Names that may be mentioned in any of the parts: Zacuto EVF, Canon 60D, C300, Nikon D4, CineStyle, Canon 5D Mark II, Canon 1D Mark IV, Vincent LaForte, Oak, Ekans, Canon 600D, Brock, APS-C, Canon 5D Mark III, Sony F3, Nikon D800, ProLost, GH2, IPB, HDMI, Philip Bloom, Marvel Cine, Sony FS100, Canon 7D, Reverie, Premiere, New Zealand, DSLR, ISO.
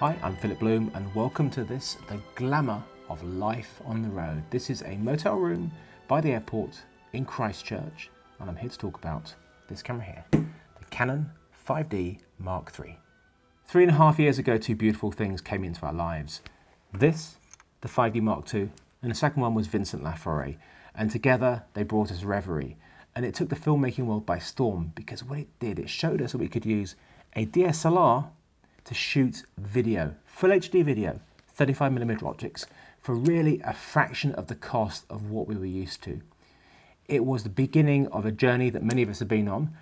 Hi, I'm Philip Bloom and welcome to this, the glamour of life on the road. This is a motel room by the airport in Christchurch and I'm here to talk about this camera here, the Canon 5D Mark III. 3.5 years ago, two beautiful things came into our lives. This, the 5D Mark II, and the second one was Vincent LaForte. And together they brought us Reverie. And it took the filmmaking world by storm because what it did, it showed us that we could use a DSLR to shoot video, full HD video, 35mm optics, for really a fraction of the cost of what we were used to. It was the beginning of a journey that many of us have been on,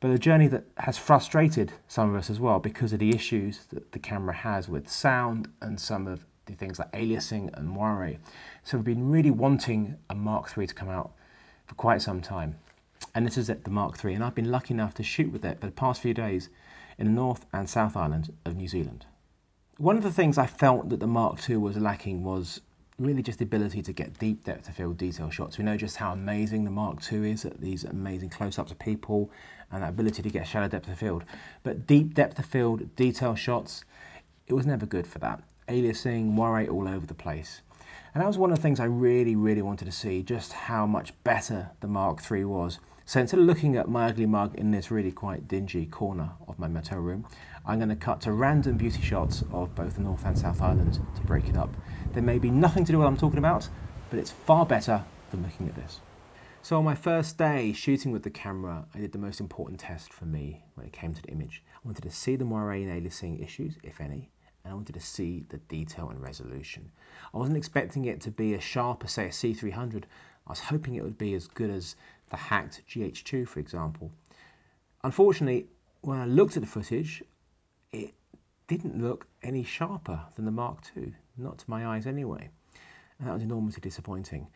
but a journey that has frustrated some of us as well because of the issues that the camera has with sound and some of the things like aliasing and wiring. So we've been really wanting a Mark III to come out for quite some time. And this is it, the Mark III, and I've been lucky enough to shoot with it for the past few days in the North and South Island of New Zealand. One of the things I felt that the Mark II was lacking was really just the ability to get deep depth of field detail shots. We know just how amazing the Mark II is at these amazing close-ups of people and that ability to get shallow depth of field. But deep depth of field detail shots, it was never good for that. Aliasing, moire all over the place. And that was one of the things I really, really wanted to see, just how much better the Mark III was. So instead of looking at my ugly mug in this really quite dingy corner of my motel room, I'm going to cut to random beauty shots of both the North and South Island to break it up. There may be nothing to do with what I'm talking about, but it's far better than looking at this. So on my first day shooting with the camera, I did the most important test for me when it came to the image. I wanted to see the moire and aliasing issues, if any, and I wanted to see the detail and resolution. I wasn't expecting it to be as sharp as, say, a C300. I was hoping it would be as good as the hacked GH2, for example. Unfortunately, when I looked at the footage, it didn't look any sharper than the Mark II, not to my eyes anyway. And that was enormously disappointing.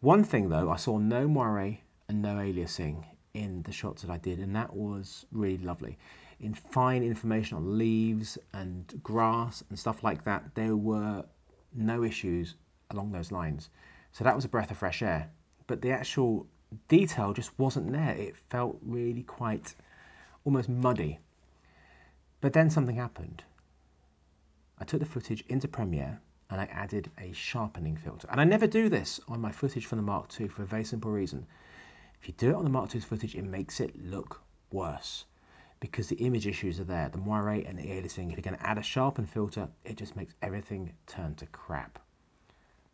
One thing though, I saw no moire and no aliasing in the shots that I did, and that was really lovely. In fine information on leaves and grass and stuff like that, there were no issues along those lines. So that was a breath of fresh air. But the actual detail just wasn't there. It felt really quite almost muddy. But then something happened. I took the footage into Premiere and I added a sharpening filter. And I never do this on my footage from the Mark II for a very simple reason. If you do it on the Mark II's footage, it makes it look worse because the image issues are there, the moire and the aliasing. If you're going to add a sharpen filter, it just makes everything turn to crap.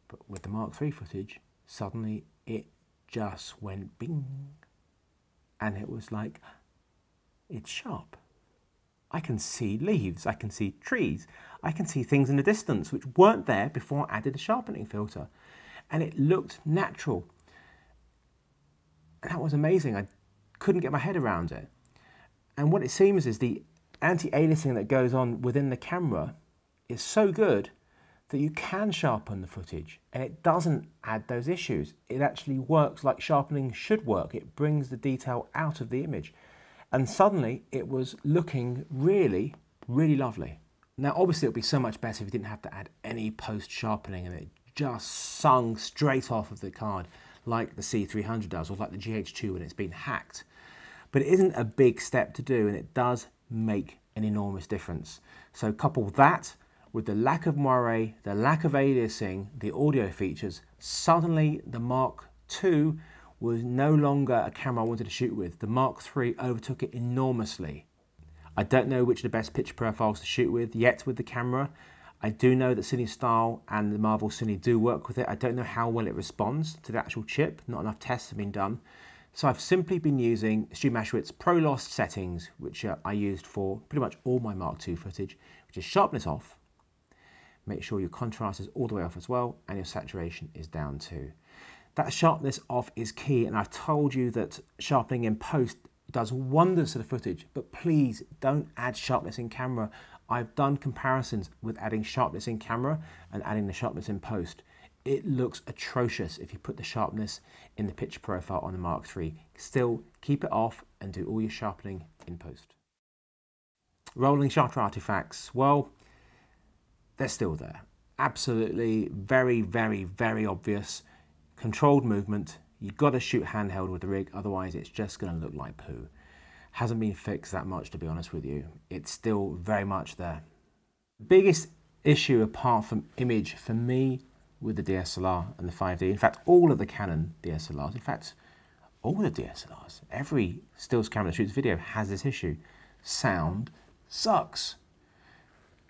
But with the Mark III footage, suddenly it just went bing, and it was like, it's sharp. I can see leaves, I can see trees, I can see things in the distance which weren't there before I added a sharpening filter, and it looked natural. That was amazing. I couldn't get my head around it. And what it seems is the anti-aliasing that goes on within the camera is so good that you can sharpen the footage and it doesn't add those issues. It actually works like sharpening should work. It brings the detail out of the image. And suddenly it was looking really, really lovely. Now, obviously it would be so much better if you didn't have to add any post-sharpening and it just sung straight off of the card like the C300 does or like the GH2 when it's been hacked. But it isn't a big step to do and it does make an enormous difference. So couple that with the lack of moire, the lack of aliasing, the audio features, suddenly the Mark II was no longer a camera I wanted to shoot with. The Mark III overtook it enormously. I don't know which are the best picture profiles to shoot with yet with the camera. I do know that CineStyle and the Marvel Cine do work with it. I don't know how well it responds to the actual chip. Not enough tests have been done. So I've simply been using Stu Maschwitz's ProLost settings, which I used for pretty much all my Mark II footage, which is sharpness off. Make sure your contrast is all the way off as well and your saturation is down too. That sharpness off is key and I've told you that sharpening in post does wonders to the footage, but please don't add sharpness in camera. I've done comparisons with adding sharpness in camera and adding the sharpness in post. It looks atrocious if you put the sharpness in the picture profile on the Mark III. Still, keep it off and do all your sharpening in post. Rolling shutter artifacts, well, they're still there. Absolutely very, very, very obvious. Controlled movement. You've got to shoot handheld with the rig, otherwise it's just going to look like poo. Hasn't been fixed that much, to be honest with you. It's still very much there. The biggest issue apart from image for me with the DSLR and the 5D, in fact all of the Canon DSLRs, in fact all the DSLRs, every stills camera that shoots video has this issue. Sound sucks.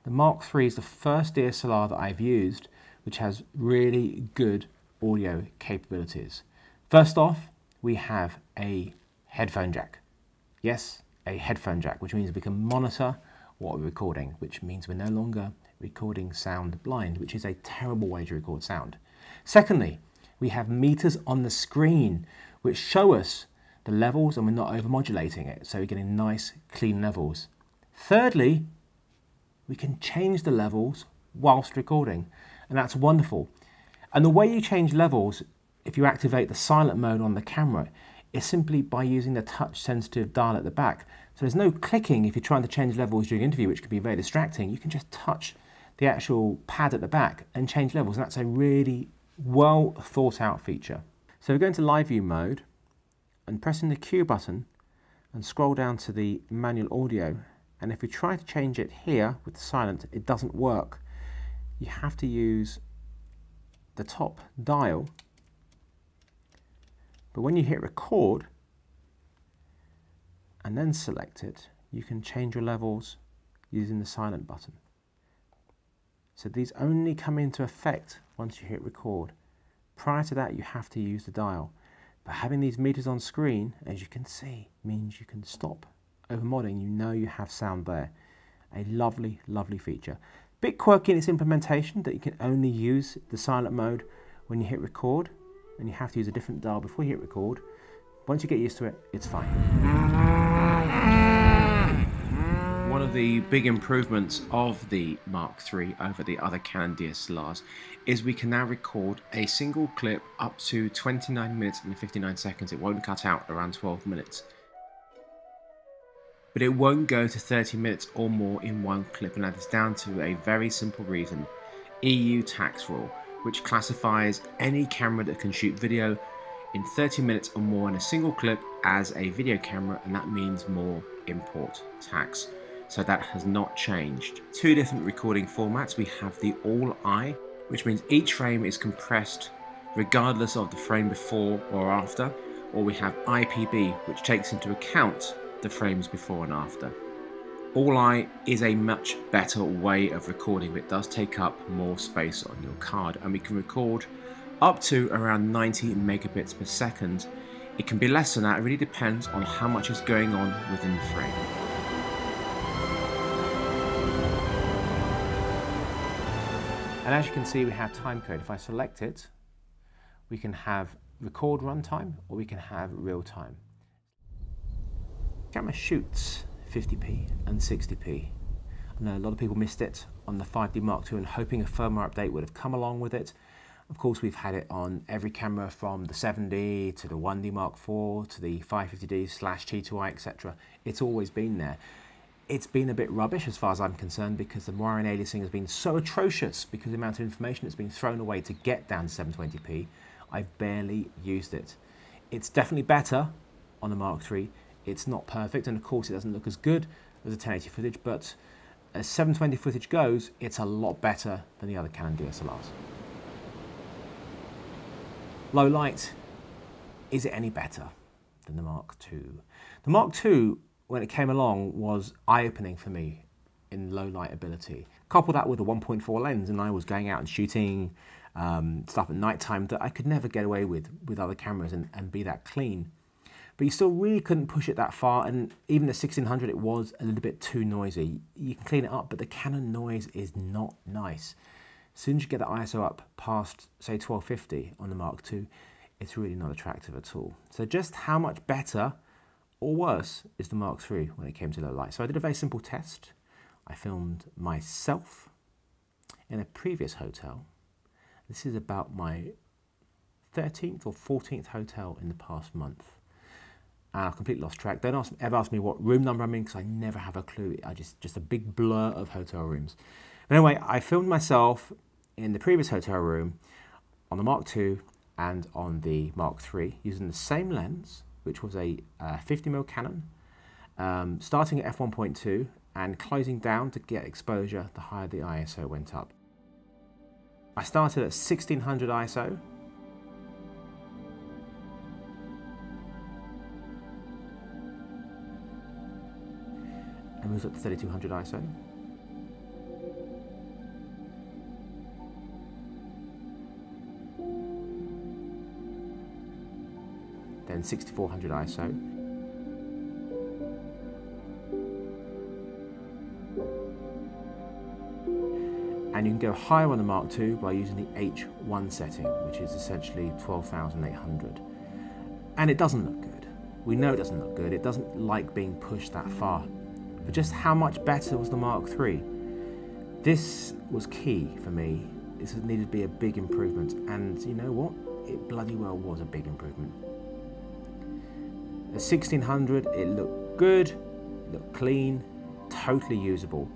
The Mark III is the first DSLR that I've used which has really good audio capabilities. First off, we have a headphone jack. Yes, a headphone jack, which means we can monitor what we're recording, which means we're no longer recording sound blind, which is a terrible way to record sound. Secondly, we have meters on the screen which show us the levels and we're not overmodulating it, so we're getting nice clean levels. Thirdly, we can change the levels whilst recording, and that's wonderful. And the way you change levels, if you activate the silent mode on the camera, is simply by using the touch sensitive dial at the back. So there's no clicking if you're trying to change levels during interview, which can be very distracting. You can just touch the actual pad at the back and change levels, and that's a really well thought out feature. So we're going to live view mode and pressing the Q button and scroll down to the manual audio, and if we try to change it here with the silent, it doesn't work. You have to use the top dial, but when you hit record and then select it, you can change your levels using the silent button. So these only come into effect once you hit record. Prior to that you have to use the dial, but having these meters on screen, as you can see, means you can stop overmodding. You know you have sound there. A lovely, lovely feature. Bit quirky in its implementation that you can only use the silent mode when you hit record, and you have to use a different dial before you hit record. Once you get used to it, it's fine. One of the big improvements of the Mark III over the other Canon DSLRs is we can now record a single clip up to 29 minutes and 59 seconds. It won't cut out around 12 minutes. But it won't go to 30 minutes or more in one clip, and that is down to a very simple reason. EU tax rule, which classifies any camera that can shoot video in 30 minutes or more in a single clip as a video camera, and that means more import tax. So that has not changed. Two different recording formats. We have the all-eye, which means each frame is compressed regardless of the frame before or after, or we have IPB, which takes into account the frames before and after. All-eye is a much better way of recording, but it does take up more space on your card, and we can record up to around 90 megabits per second. It can be less than that. It really depends on how much is going on within the frame. And as you can see, we have time code. If I select it, we can have record runtime, or we can have real time. Camera shoots 50p and 60p. I know a lot of people missed it on the 5D Mark II and hoping a firmware update would have come along with it. Of course, we've had it on every camera from the 7D to the 1D Mark IV to the 550D/T2i, etc. It's always been there. It's been a bit rubbish as far as I'm concerned because the wiring aliasing has been so atrocious because the amount of information that's been thrown away to get down to 720p, I've barely used it. It's definitely better on the Mark III. It's not perfect, and of course it doesn't look as good as the 1080 footage, but as 720 footage goes, it's a lot better than the other Canon DSLRs. Low light, is it any better than the Mark II? The Mark II, when it came along, was eye-opening for me in low light ability. Couple that with a 1.4 lens, and I was going out and shooting stuff at nighttime that I could never get away with other cameras and be that clean. But you still really couldn't push it that far, and even the 1600, it was a little bit too noisy. You can clean it up, but the Canon noise is not nice. As soon as you get the ISO up past, say, 1250 on the Mark II, it's really not attractive at all. So just how much better or worse is the Mark III when it came to low light? So I did a very simple test. I filmed myself in a previous hotel. This is about my 13th or 14th hotel in the past month. And I've completely lost track. Don't ever ask me what room number I'm in because I never have a clue. I just a big blur of hotel rooms. But anyway, I filmed myself in the previous hotel room on the Mark II and on the Mark III using the same lens, which was a 50mm Canon, starting at f1.2 and closing down to get exposure the higher the ISO went up. I started at 1600 ISO, and moves up to 3200 ISO. Then 6400 ISO. And you can go higher on the Mark II by using the H1 setting, which is essentially 12,800. And it doesn't look good. We know it doesn't look good. It doesn't like being pushed that far. But just how much better was the Mark III? This was key for me. This needed to be a big improvement. And you know what? It bloody well was a big improvement. At 1600, it looked good, it looked clean, totally usable.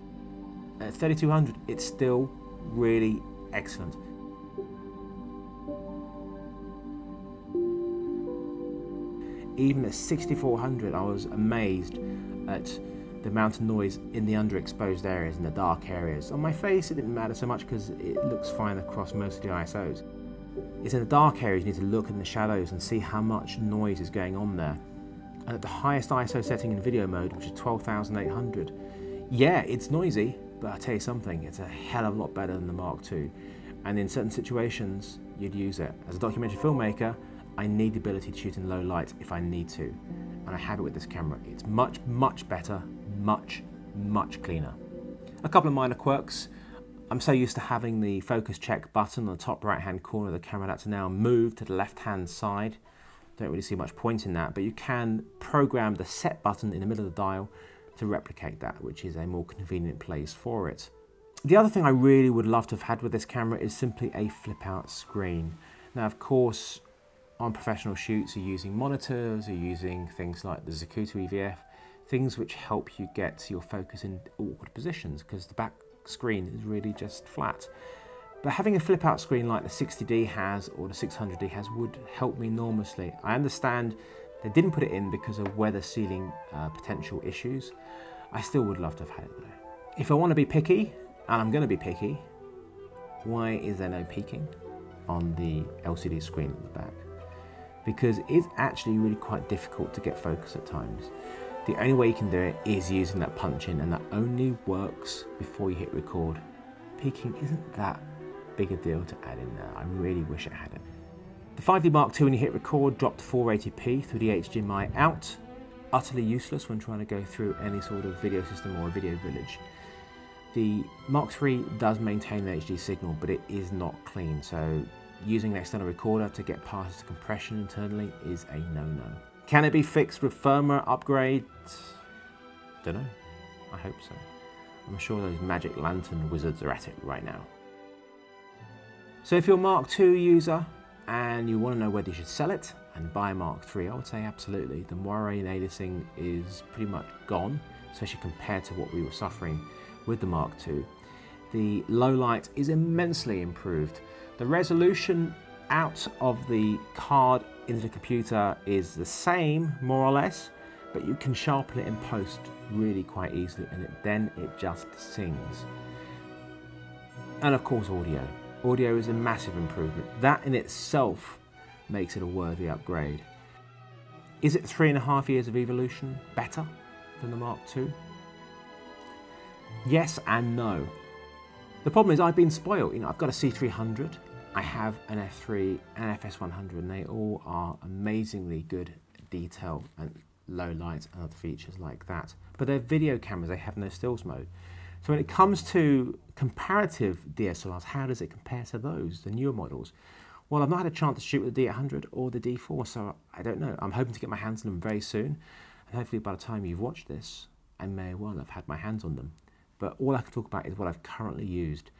At 3200, it's still really excellent. Even at 6400, I was amazed at the amount of noise in the underexposed areas, in the dark areas. On my face, it didn't matter so much because it looks fine across most of the ISOs. It's in the dark areas you need to look in the shadows and see how much noise is going on there. And at the highest ISO setting in video mode, which is 12,800, yeah, it's noisy, but I'll tell you something, it's a hell of a lot better than the Mark II. And in certain situations, you'd use it. As a documentary filmmaker, I need the ability to shoot in low light if I need to. And I have it with this camera. It's much, much better, much, much cleaner. A couple of minor quirks. I'm so used to having the focus check button on the top right-hand corner of the camera that's now moved to the left-hand side. Don't really see much point in that, but you can program the set button in the middle of the dial to replicate that, which is a more convenient place for it. The other thing I really would love to have had with this camera is simply a flip-out screen. Now, of course, on professional shoots, you're using monitors, you're using things like the Zacuto EVF, things which help you get your focus in awkward positions because the back screen is really just flat. But having a flip-out screen like the 60D has or the 600D has would help me enormously. I understand they didn't put it in because of weather sealing potential issues. I still would love to have had it though. If I want to be picky, and I'm going to be picky, why is there no peaking on the LCD screen at the back? Because it's actually really quite difficult to get focus at times. The only way you can do it is using that punch in, and that only works before you hit record. Peaking isn't that big a deal to add in there. I really wish it had it. The 5D Mark II, when you hit record, dropped to 480p through the HDMI out. Utterly useless when trying to go through any sort of video system or a video village. The Mark III does maintain an HD signal, but it is not clean, so using an external recorder to get past the compression internally is a no-no. Can it be fixed with firmware upgrades? Don't know. I hope so. I'm sure those Magic Lantern wizards are at it right now. So if you're a Mark II user, and you want to know whether you should sell it and buy a Mark III, I would say absolutely. The moiré in aliasing is pretty much gone, especially compared to what we were suffering with the Mark II. The low light is immensely improved. The resolution out of the card into the computer is the same, more or less, but you can sharpen it in post really quite easily, and then it just sings. And of course, audio. Audio is a massive improvement. That in itself makes it a worthy upgrade. Is it 3.5 years of evolution better than the Mark II? Yes and no. The problem is I've been spoiled. You know, I've got a C300, I have an F3 and FS100, and they all are amazingly good detail and low light and other features like that. But they're video cameras, they have no stills mode. So when it comes to comparative DSLRs, how does it compare to those, the newer models? Well, I've not had a chance to shoot with the D800 or the D4, so I don't know. I'm hoping to get my hands on them very soon, and hopefully by the time you've watched this, I may well have had my hands on them. But all I can talk about is what I've currently used.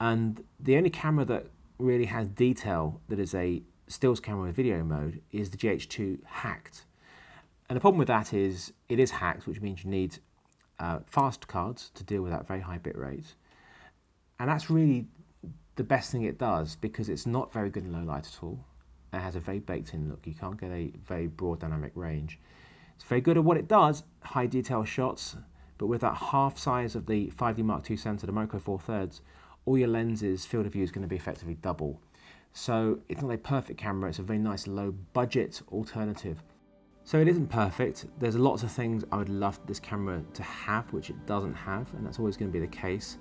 And the only camera that really has detail that is a stills camera with video mode is the GH2 hacked. And the problem with that is it is hacked, which means you need fast cards to deal with that very high bit rate, and that's really the best thing it does because it's not very good in low light at all. It has a very baked-in look. You can't get a very broad dynamic range. It's very good at what it does, high detail shots, but with that half size of the 5D Mark II sensor, the Micro Four Thirds, all your lenses' field of view is going to be effectively double. So it's not a perfect camera, it's a very nice low budget alternative. So it isn't perfect, there's lots of things I would love this camera to have which it doesn't have, and that's always going to be the case.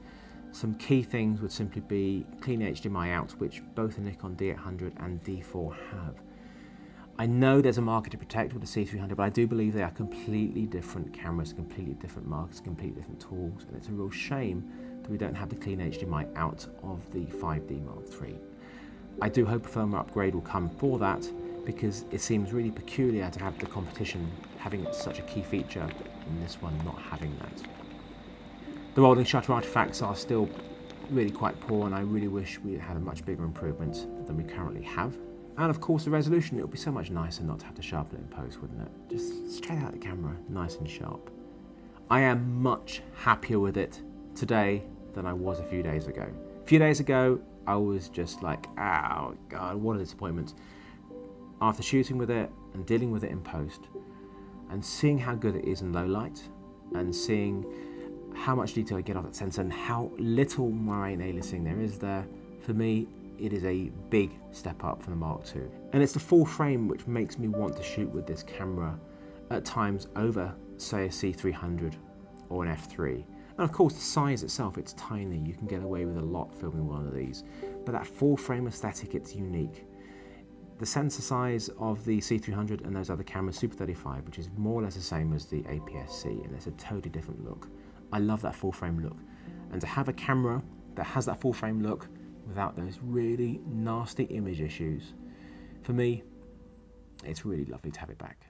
Some key things would simply be clean HDMI out, which both the Nikon D800 and D4 have. I know there's a market to protect with the C300, but I do believe they are completely different cameras, completely different markets, completely different tools, and it's a real shame that we don't have the clean HDMI out of the 5D Mark III. I do hope a firmware upgrade will come for that, because it seems really peculiar to have the competition having such a key feature and this one not having that. The rolling shutter artifacts are still really quite poor, and I really wish we had a much bigger improvement than we currently have. And of course the resolution, it would be so much nicer not to have to sharpen it in post, wouldn't it? Just straight out the camera, nice and sharp. I am much happier with it today than I was a few days ago. A few days ago I was just like, oh god, what a disappointment. After shooting with it and dealing with it in post and seeing how good it is in low light and seeing how much detail I get off that sensor and how little moraine aliasing there is there, for me it is a big step up from the Mark II. And it's the full frame which makes me want to shoot with this camera at times over, say, a C300 or an F3. And of course the size itself, it's tiny, you can get away with a lot filming one of these, but that full frame aesthetic, it's unique. The sensor size of the C300 and those other cameras, Super 35, which is more or less the same as the APS-C, and it's a totally different look. I love that full frame look, and to have a camera that has that full frame look without those really nasty image issues, for me, it's really lovely to have it back.